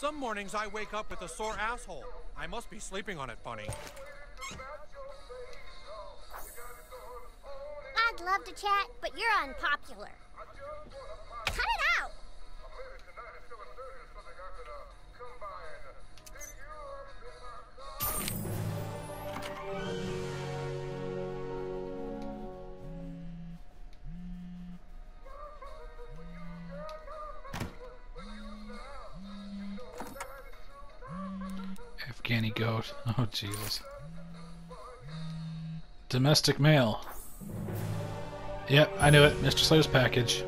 Some mornings I wake up with a sore asshole. I must be sleeping on it funny. I'd love to chat, but you're unpopular. Cut it out! Afghani goat. Oh, Jesus. Domestic mail. Yep, I knew it. Mr. Slave's package.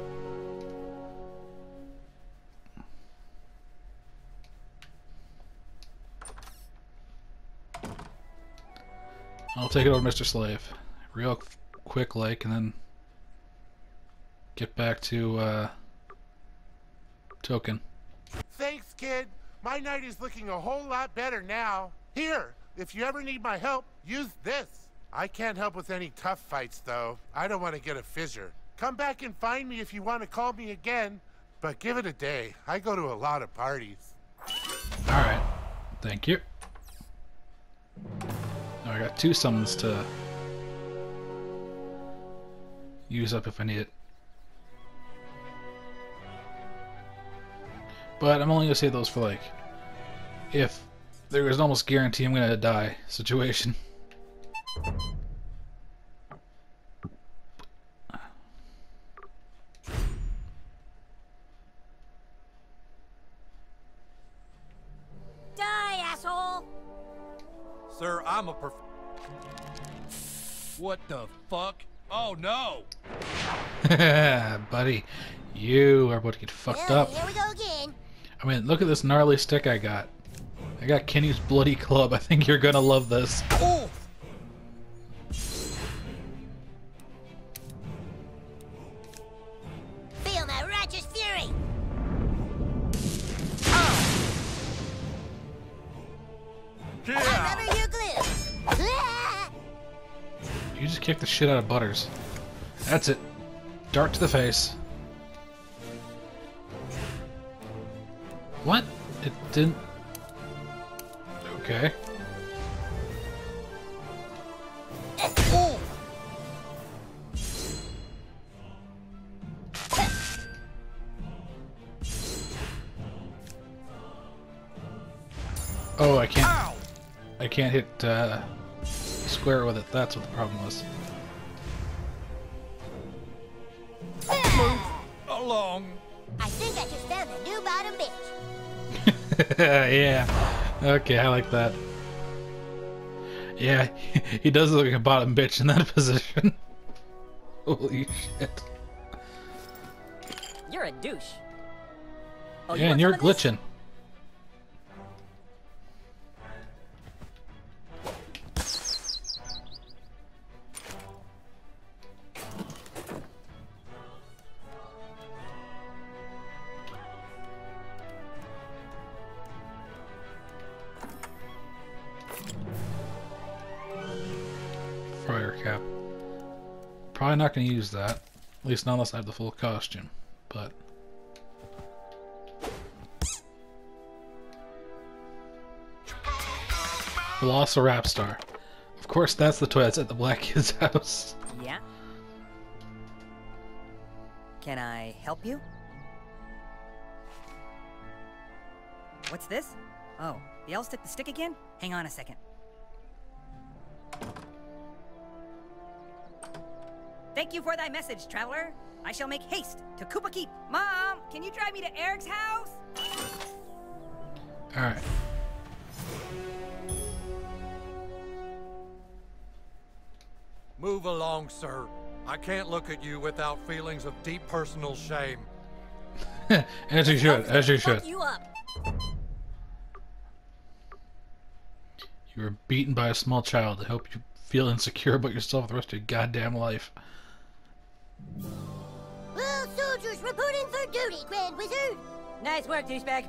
I'll take it over to Mr. Slave. Real quick, like, and then get back to, Token. Thanks, kid. My night is looking a whole lot better now. Here, if you ever need my help, use this. I can't help with any tough fights, though. I don't want to get a fissure. Come back and find me if you want to call me again, but give it a day. I go to a lot of parties. All right. Thank you. Now I got two summons to use up if I need it. But I'm only going to save those for, like, if there is an almost guarantee I'm going to die situation. Die, asshole! Sir, I'm a prof... What the fuck? Oh, no! Buddy, you are about to get fucked up. Here we go again. I mean, look at this gnarly stick I got. I got Kenny's bloody club. I think you're gonna love this. Oh. Feel my righteous fury. Oh. Yeah. I remember your glue. You just kicked the shit out of Butters. That's it. Dart to the face. What? It didn't... Okay. Oh. Oh, I can't... Ow. I can't hit square with it. That's what the problem was. Move along. I think I just found the new bottom bitch. Yeah. Okay, I like that. Yeah, he does look like a bottom bitch in that position. Holy shit. You're a douche. Oh, yeah, and you're glitching. I'm not going to use that, at least not unless I have the full costume, but... Velociraptor. Of course that's the toy that's at the black kid's house. Yeah? Can I help you? What's this? Oh, the elves took the stick again? Hang on a second. Thank you for thy message, traveler. I shall make haste to Kupa Keep. Mom, can you drive me to Eric's house? All right. Move along, sir. I can't look at you without feelings of deep personal shame. As you should, as you should. You were beaten by a small child. I hope you feel insecure about yourself the rest of your goddamn life. All soldiers reporting for duty, Grand Wizard! Nice work, douchebag.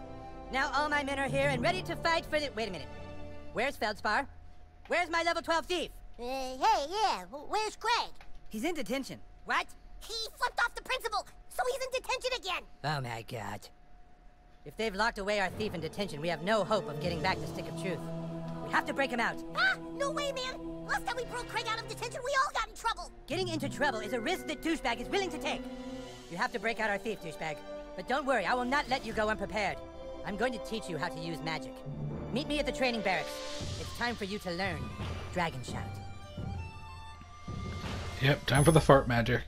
Now all my men are here and ready to fight for the... Wait a minute. Where's Feldspar? Where's my level 12 thief? Hey, yeah. Where's Craig? He's in detention. What? He flipped off the principal, so he's in detention again! Oh my god. If they've locked away our thief in detention, we have no hope of getting back the Stick of Truth. We have to break him out. Ah, no way, man. Last time we broke Craig out of detention, we all got in trouble. Getting into trouble is a risk that Douchebag is willing to take. You have to break out our thief, Douchebag. But don't worry, I will not let you go unprepared. I'm going to teach you how to use magic. Meet me at the training barracks. It's time for you to learn Dragon Shout. Yep, time for the fart magic.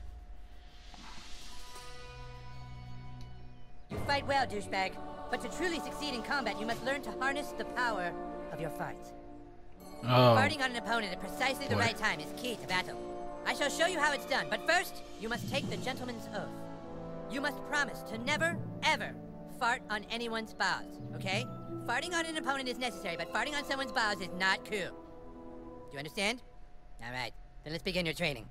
You fight well, Douchebag. But to truly succeed in combat, you must learn to harness the power of your farts. Oh, farting on an opponent at precisely the right time is key to battle. I shall show you how it's done, but first, you must take the gentleman's oath. You must promise to never, ever fart on anyone's bows, okay? Farting on an opponent is necessary, but farting on someone's bows is not cool. Do you understand? All right, then let's begin your training.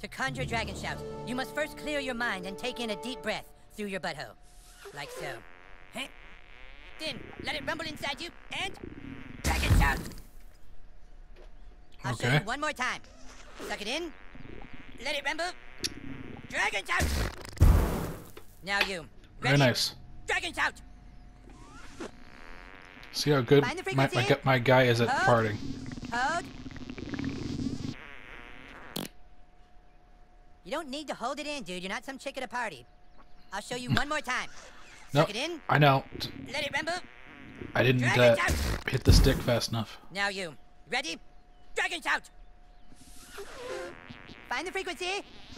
To conjure Dragon Shout, you must first clear your mind and take in a deep breath through your butthole, like so. Huh? Then, let it rumble inside you, and... Dragon Shout! I'll show you one more time. Suck it in. Let it rumble. Dragon Shout! Now you. Ready? Very nice. Dragon Shout! See how good my guy is at farting. Hold. You don't need to hold it in, dude. You're not some chick at a party. I'll show you one more time. Suck it in. I know. Let it rumble. I didn't hit the stick fast enough. Now you. Ready? Dragon Shout! Find the frequency.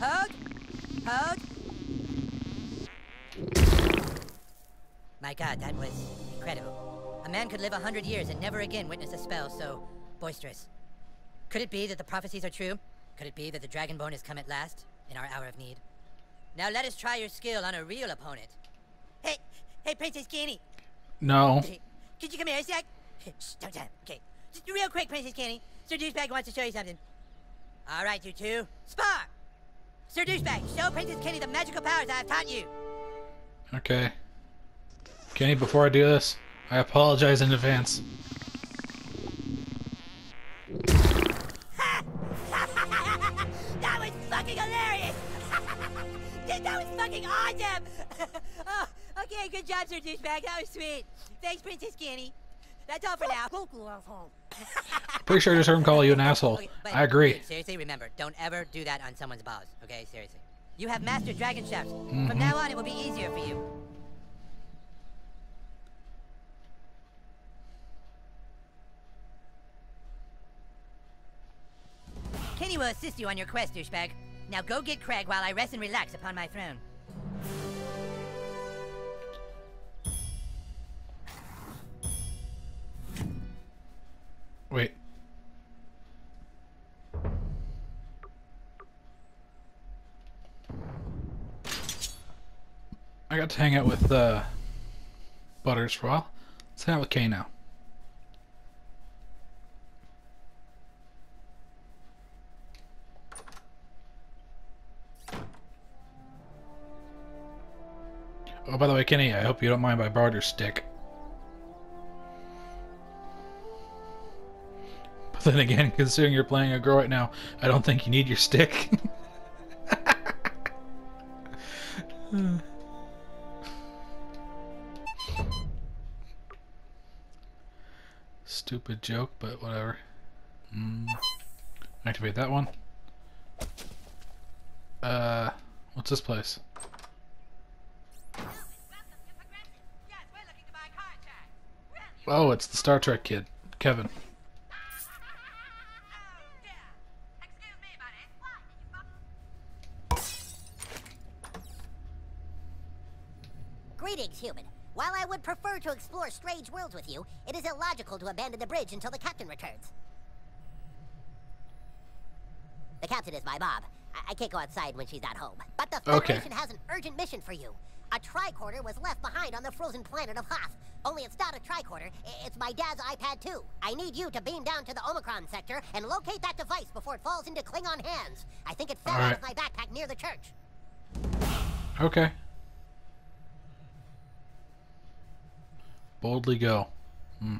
Hold. Hold. My God, that was incredible. A man could live 100 years and never again witness a spell so boisterous. Could it be that the prophecies are true? Could it be that the Dragonbone has come at last in our hour of need? Now let us try your skill on a real opponent. Hey, hey, Princess Candy. No. Could you come here a sec? Shh, don't tell him. Okay. Just real quick, Princess Candy. Sir Douchebag wants to show you something. All right, you two. Spar! Sir Douchebag, show Princess Kenny the magical powers I have taught you. Okay. Kenny, before I do this, I apologize in advance. That was fucking hilarious! Dude, that was fucking awesome! Oh, okay, good job, Sir Douchebag. That was sweet. Thanks, Princess Kenny. That's all for now. Pretty sure I just heard him call you an asshole. Okay, I agree. Dude, seriously, remember, don't ever do that on someone's bows. Okay, seriously. You have mastered Dragon Shouts. From now on, it will be easier for you. Kenny will assist you on your quest, Douchebag. Now go get Craig while I rest and relax upon my throne. Wait. I got to hang out with Butters for a while. Let's hang out with Kay now. Oh, by the way, Kenny, I hope you don't mind my barter stick. Then again, considering you're playing a girl right now, I don't think you need your stick. Stupid joke, but whatever. Activate that one. What's this place? Oh, it's the Star Trek kid, Kevin. Greetings, human. While I would prefer to explore strange worlds with you, it is illogical to abandon the bridge until the captain returns. The captain is my mom. I can't go outside when she's not home. But the Federation has an urgent mission for you. A tricorder was left behind on the frozen planet of Hoth. Only it's not a tricorder, it's my dad's iPad 2. I need you to beam down to the Omicron sector and locate that device before it falls into Klingon hands. I think it fell out of my backpack near the church. Okay. Boldly go. You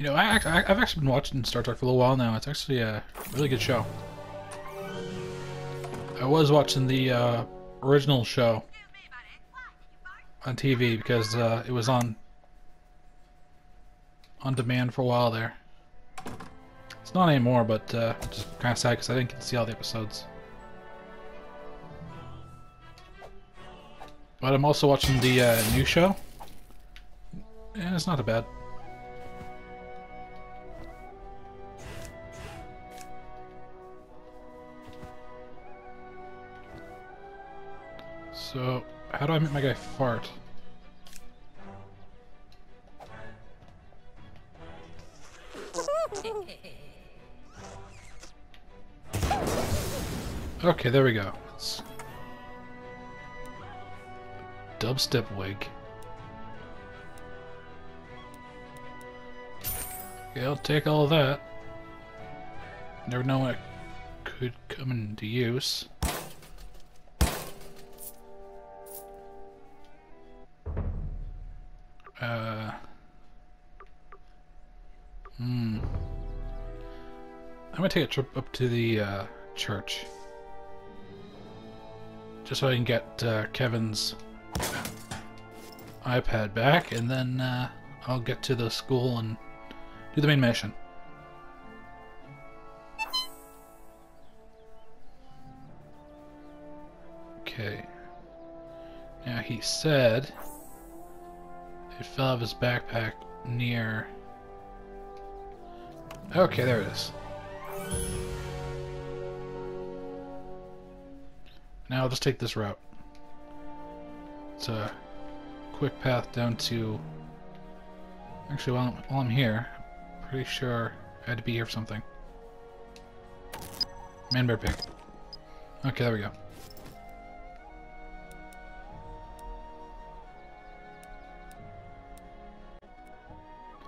know, I've actually been watching Star Trek for a little while now. It's actually a really good show. I was watching the original show on TV because it was on demand for a while there. It's not anymore, but just kind of sad because I didn't get to see all the episodes. But I'm also watching the new show, and it's not bad. So, how do I make my guy fart? Okay, there we go. It's dubstep wig. Okay, I'll take all of that. Never know when it could come into use. I'm gonna take a trip up to the church. Just so I can get Kevin's iPad back, and then I'll get to the school and do the main mission. Okay. Now he said it fell out of his backpack near... Okay, there it is. Now I'll just take this route. It's a quick path down to... Actually, while I'm here, I'm pretty sure I had to be here for something. Man bear pig. Okay, there we go.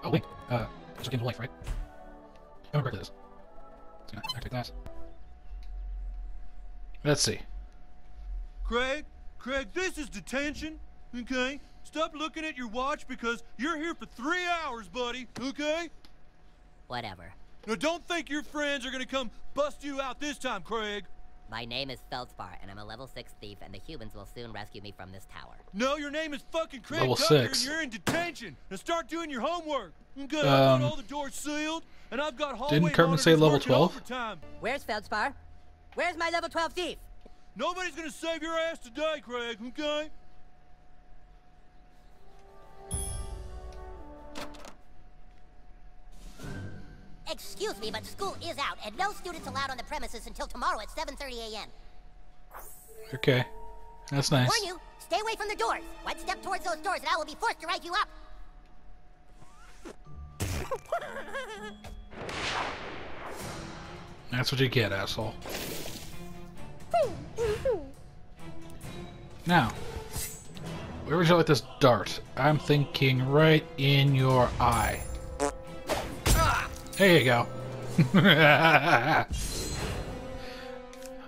Oh wait, it's a game of life, right? I remember this. Activate that. Let's see. Craig, this is detention, okay? Stop looking at your watch because you're here for 3 hours, buddy, okay? Whatever. Now don't think your friends are gonna come bust you out this time, Craig. My name is Feldspar, and I'm a level 6 thief, and the humans will soon rescue me from this tower. No, your name is fucking Craig Level Tucker, 6. And you're in detention. Now start doing your homework. I'm gonna have all the doors sealed, and I've got hallway monitors. Didn't Cartman say level 12? Where's Feldspar? Where's my level 12 thief? Nobody's gonna save your ass today, Craig, okay? Excuse me, but school is out, and no students allowed on the premises until tomorrow at 7:30 a.m. Okay, that's nice. Warn you, stay away from the doors. One step towards those doors, and I will be forced to write you up. That's what you get, asshole. Now, where would you like this dart? I'm thinking right in your eye. There you go.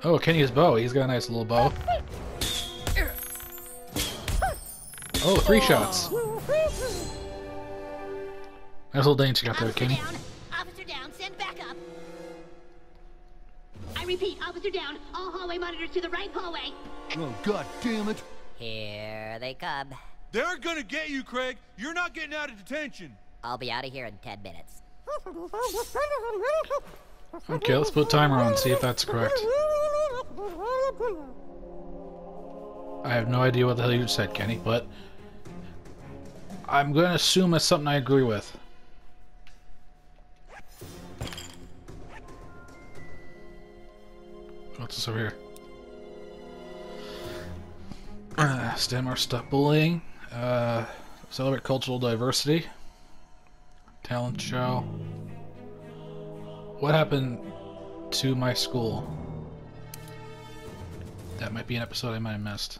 Oh, Kenny's bow. He's got a nice little bow. Oh, 3 shots. Nice little dance you got there, Kenny. Officer down, send backup. I repeat, officer down. All hallway monitors to the right hallway. Oh, god damn it. Here they come. They're gonna get you, Craig. You're not getting out of detention. I'll be out of here in 10 minutes. Okay, let's put a timer on and see if that's correct. I have no idea what the hell you said, Kenny, but I'm gonna assume it's something I agree with. What's this over here? Stammer, stop bullying. Celebrate cultural diversity. Talent show. What happened to my school? That might be an episode I might have missed.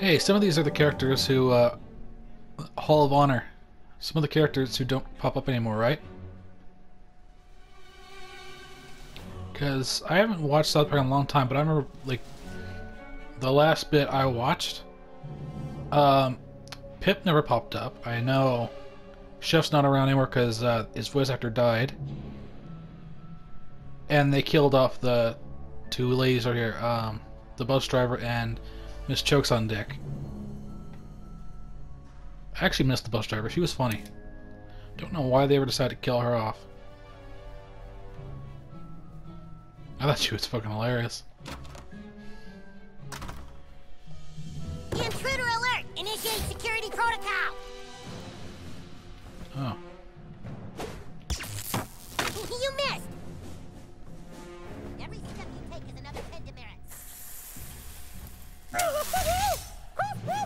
Hey, some of these are the characters who, Hall of Honor. Some of the characters who don't pop up anymore, right? Because I haven't watched South Park in a long time, but I remember, like, the last bit I watched, Pip never popped up. I know Chef's not around anymore because his voice actor died, and they killed off the two ladies are here, the bus driver and Miss Choke's on Dick. I actually missed the bus driver, she was funny. Don't know why they ever decided to kill her off. I thought she was fucking hilarious. Intruder alert! Initiate security protocol! Oh. You missed! Every step you take is another 10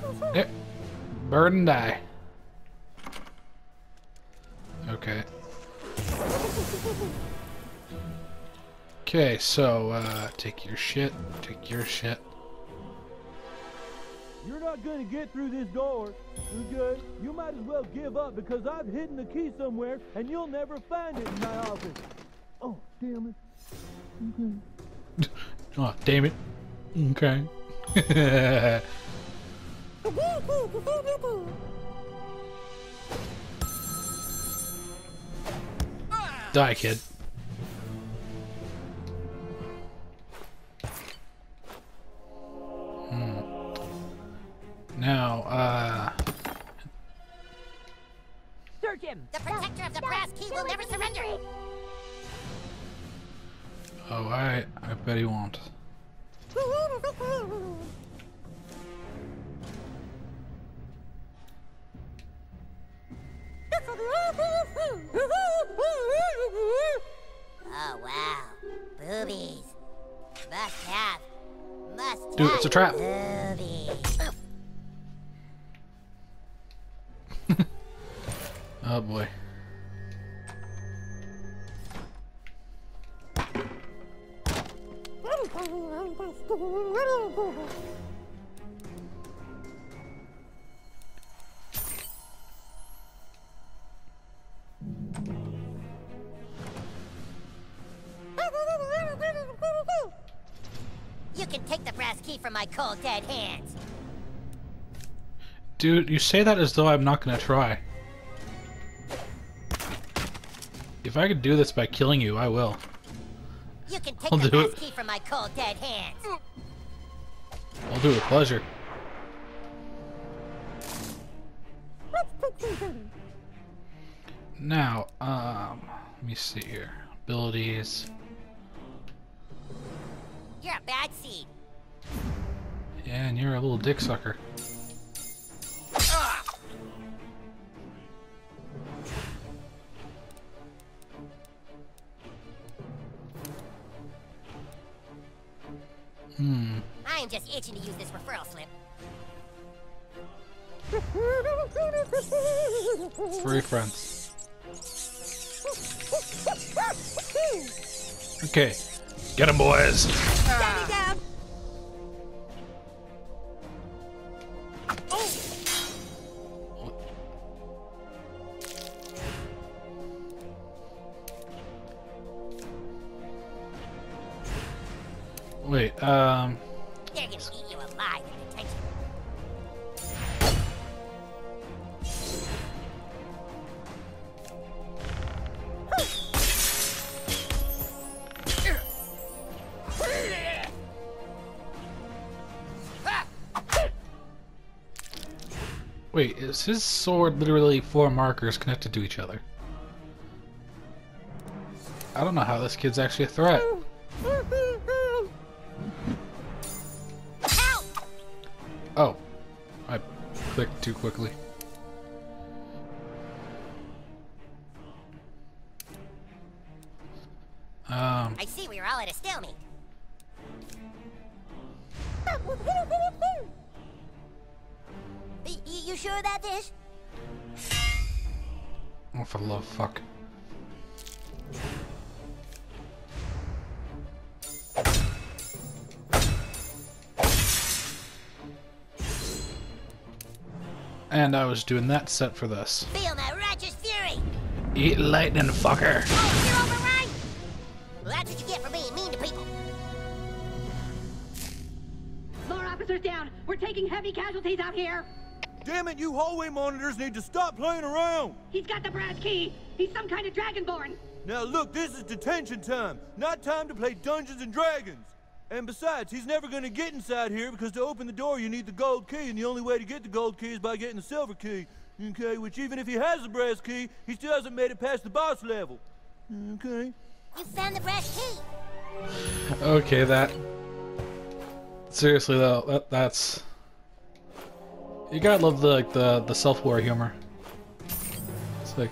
demerits. Yep. Bird and die. Okay. Okay, so, take your shit. Take your shit. You're not gonna get through this door. You're good. You might as well give up because I've hidden the key somewhere and you'll never find it in my office. Oh, damn it. Okay. Oh, damn it. Okay. Die, kid. Now, Search him! The protector of the brass key will never surrender! Oh, I bet he won't. Oh, wow. Boobies. Must have. Must have. Dude, it's a trap. Boobies. Oh boy. You can take the brass key from my cold dead hands. Dude, you say that as though I'm not gonna try. If I could do this by killing you, I will. You can take the brass key from my cold dead hands. I'll do it with pleasure. Now, let me see here. Abilities. You're a bad seed. Yeah, and you're a little dick sucker. I am just itching to use this referral slip. Free friends. Okay. Get him, boys! Wait, They're gonna eat you alive in detention. Wait, is his sword literally 4 markers connected to each other? I don't know how this kid's actually a threat. Oh, I clicked too quickly. I see we are all at a stalemate. You sure about this? Oh, for the love of fuck. And I was doing that set for this. Feel my righteous fury! Eat lightning, fucker! Oh, you're overrun? Well, that's what you get for being mean to people. More officers down! We're taking heavy casualties out here! Damn it, you hallway monitors need to stop playing around! He's got the brass key! He's some kind of dragonborn! Now look, this is detention time, not time to play Dungeons and Dragons! And besides, he's never going to get inside here because to open the door you need the gold key, and the only way to get the gold key is by getting the silver key, okay? Which even if he has the brass key, he still hasn't made it past the boss level, okay? You found the brass key! Okay, that... Seriously though, that's... You gotta love the self-aware humor. It's like...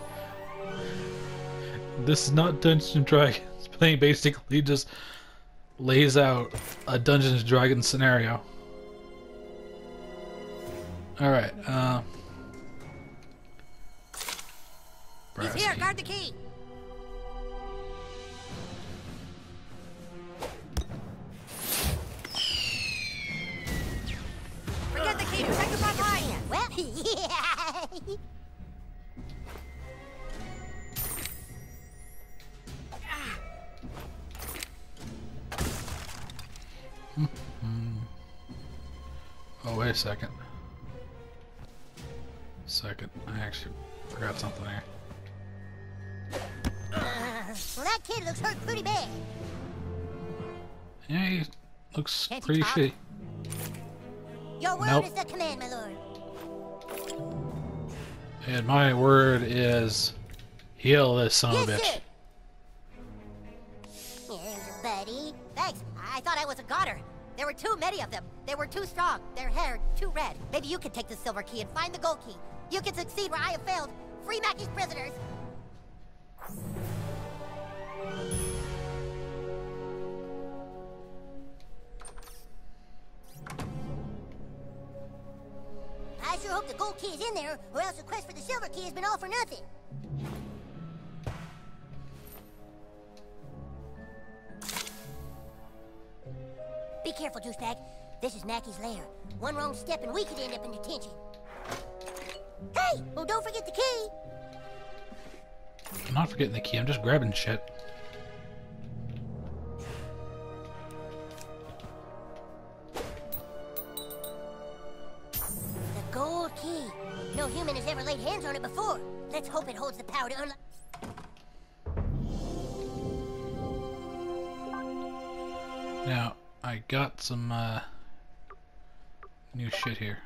This is not Dungeons & Dragons, but he basically just... lays out a Dungeons & Dragons scenario. Alright, He's here, guard the key! Forget the key, protect the front line! Well, yeah! Oh, wait a second. I actually forgot something here. Well, that kid looks hurt pretty bad. Yeah, he looks pretty shitty. Your word is the command, my lord. And my word is heal this son of a bitch. Here's buddy. Thanks. I thought I was a goddard. There were too many of them. They were too strong. Their hair too red. Maybe you could take the silver key and find the gold key. You can succeed where I have failed. Free Mackey's prisoners. I sure hope the gold key is in there, or else the quest for the silver key has been all for nothing. Be careful, douchebag. This is Mackey's lair. One wrong step and we could end up in detention. Hey! Well, don't forget the key! I'm not forgetting the key, I'm just grabbing shit. The gold key. No human has ever laid hands on it before. Let's hope it holds the power to unlock... Now... I got some new shit here.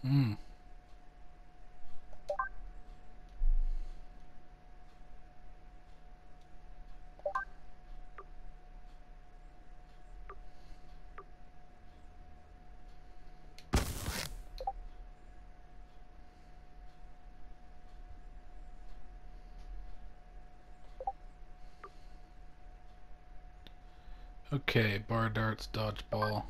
Hmm. Okay, bar darts, dodgeball.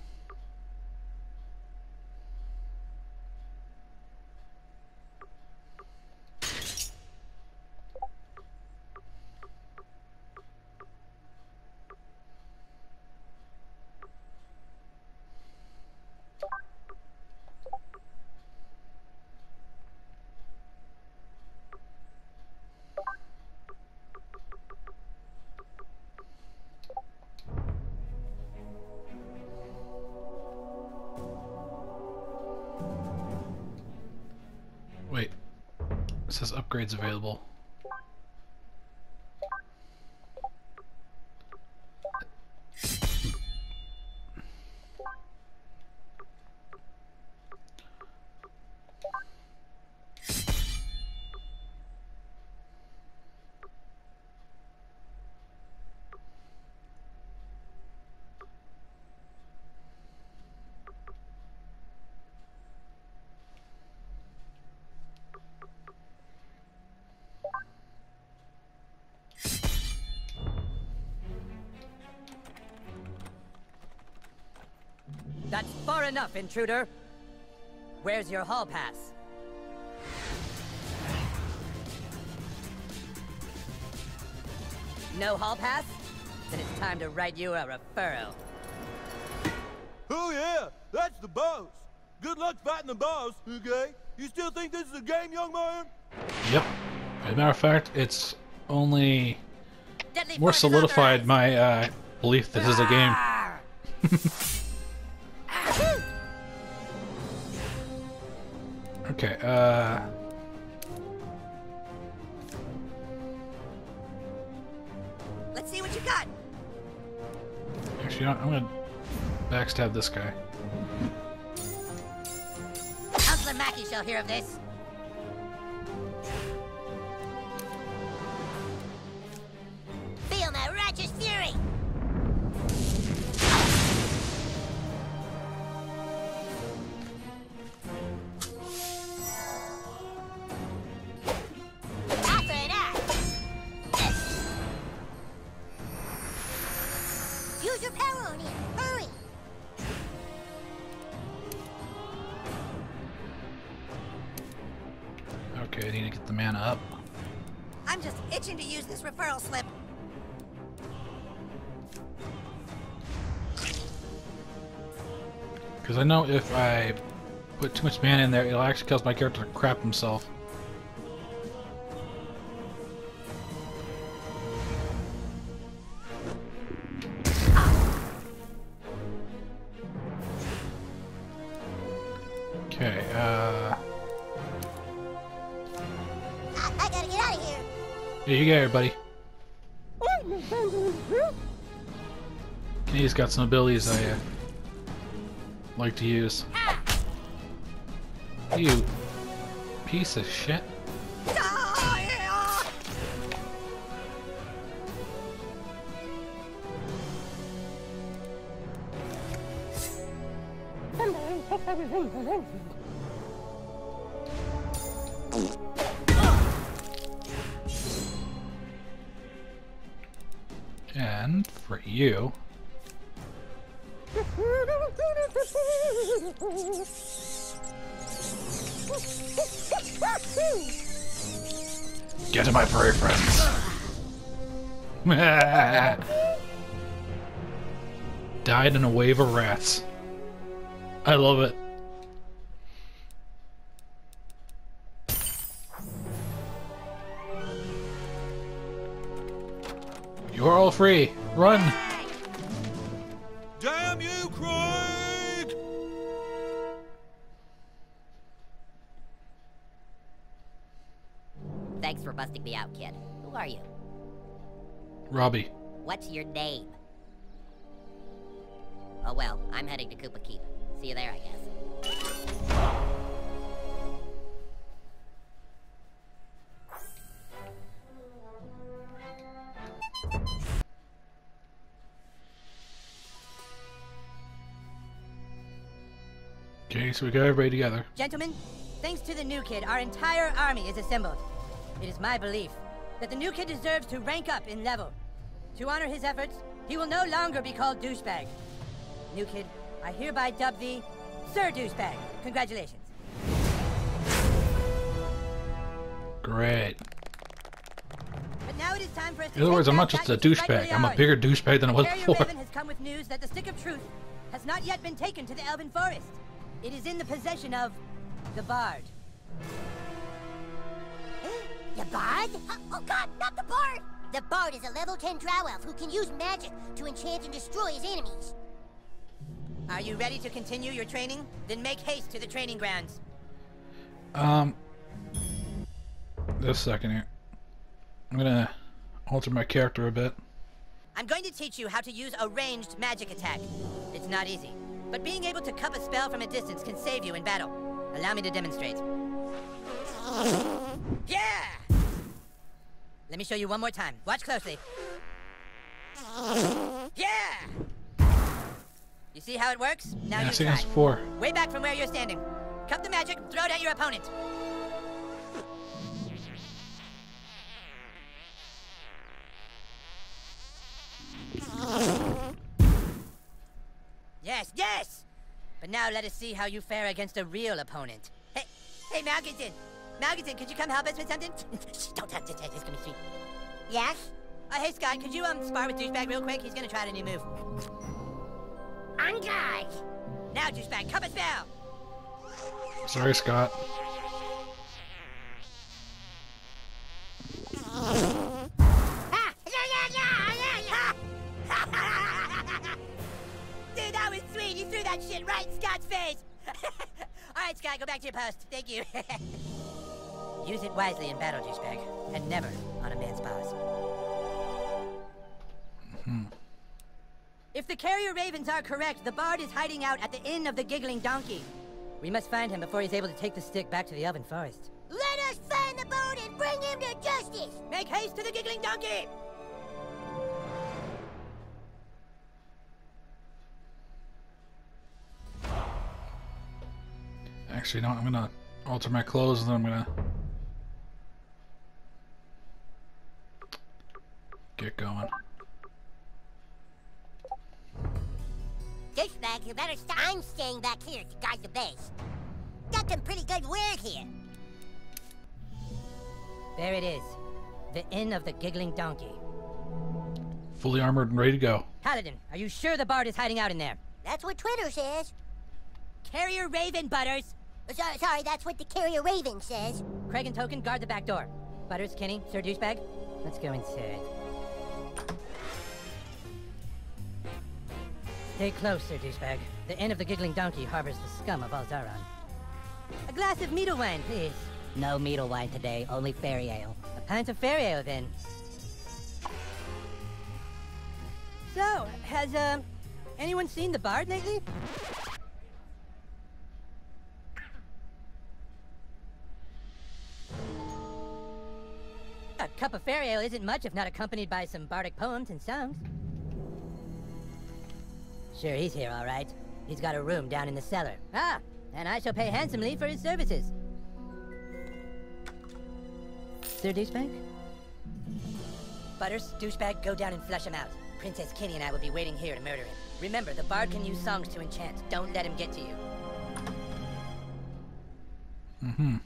It says upgrades available. That's far enough, intruder. Where's your hall pass? No hall pass? Then it's time to write you a referral. Oh yeah, that's the boss. Good luck fighting the boss, okay? You still think this is a game, young man? Yep. As a matter of fact, it's only more solidified my belief this is a game. Okay, Let's see what you got! You know what? I'm gonna backstab this guy. Councilor Mackey shall hear of this. Feel my righteous fury. I know if I put too much mana in there, it'll actually cause my character to crap himself. Okay, I gotta get out of here. Yeah, you get here, buddy. He's got some abilities I like to use. You piece of shit. And for you. Get to my furry friends. Died in a wave of rats. I love it. You are all free. Run. Thanks for busting me out, kid. Who are you? Robbie. What's your name? Oh well, I'm heading to Kupa Keep. See you there, I guess. Okay, so we got everybody together. Gentlemen, thanks to the new kid, our entire army is assembled. It is my belief that the new kid deserves to rank up in level. To honor his efforts, he will no longer be called douchebag. New kid, I hereby dub thee Sir Douchebag. Congratulations. Great. But now it is time for us to in other words, I'm not just a douchebag. I'm a bigger douchebag than I was before. Carrier Raven has come with news that the Stick of Truth has not yet been taken to the Elven Forest. It is in the possession of the Bard. The Bard? Oh god, not the Bard! The Bard is a level 10 drow elf who can use magic to enchant and destroy his enemies. Are you ready to continue your training? Then make haste to the training grounds. Just a second here. I'm gonna alter my character a bit. I'm going to teach you how to use a ranged magic attack. It's not easy, but being able to cup a spell from a distance can save you in battle. Allow me to demonstrate. Yeah! Let me show you one more time. Watch closely. Yeah! You see how it works? Now yeah, you try. Four. Way back from where you're standing. Cup the magic, throw it at your opponent. Yes, yes! But now let us see how you fare against a real opponent. Hey, hey, Malkinson! Malkinson, could you come help us with something? Don't touch it, it's gonna be sweet. Yes? Hey, Scott, could you spar with Douchebag real quick? He's gonna try a new move. On guard! Now, Douchebag, cup a spell! Sorry, Scott. Dude, that was sweet! You threw that shit right in Scott's face! Alright, Scott, go back to your post. Thank you. Use it wisely in battle, douchebag, and never on a man's paws. Mm-hmm. If the carrier ravens are correct, the bard is hiding out at the Inn of the Giggling Donkey. We must find him before he's able to take the stick back to the Elven Forest. Let us find the bard and bring him to justice! Make haste to the Giggling Donkey! Actually, no, I'm gonna alter my clothes and then I'm gonna get going. Douchebag, you better stop. I'm staying back here to guard the base. Got some pretty good wear here. There it is. The Inn of the Giggling Donkey. Fully armored and ready to go. Paladin, are you sure the bard is hiding out in there? That's what Twitter says. Carrier Raven, Butters. Sorry, that's what the Carrier Raven says. Craig and Token, guard the back door. Butters, Kenny, Sir Douchebag, let's go inside. Stay close, Sir Douchebag. The Inn of the Giggling Donkey harbors the scum of Alzaran. A glass of meadle wine, please. No meadle wine today, only fairy ale. A pint of fairy ale, then. So, has, anyone seen the bard lately? A cup of fairy ale isn't much if not accompanied by some bardic poems and songs. Sure, he's here, all right. He's got a room down in the cellar. Ah, and I shall pay handsomely for his services. Sir Douchebag? Butters, Douchebag, go down and flush him out. Princess Kenny and I will be waiting here to murder him. Remember, the bard can use songs to enchant. Don't let him get to you. Mm-hmm.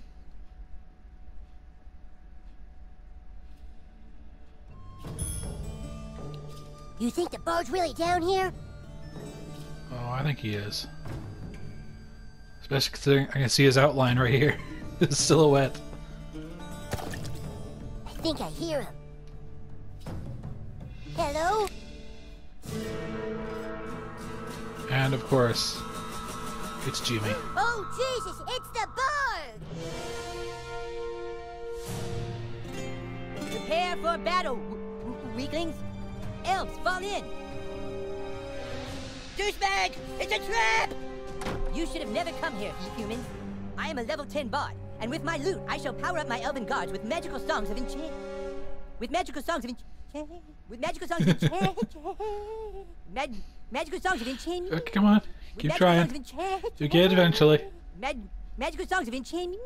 You think the bard's really down here? Oh, I think he is. Especially considering I can see his outline right here. His silhouette. I think I hear him. Hello? And of course, it's Jimmy. Oh, Jesus, it's the bard! Prepare for battle, weaklings. Elves, fall in! Douchebag! It's a trap! You should have never come here, humans. I am a level 10 bard, and with my loot, I shall power up my elven guards with magical songs of enchant. Magical songs of enchant. Okay, come on. Keep trying. You'll get it eventually. Magical songs of enchant.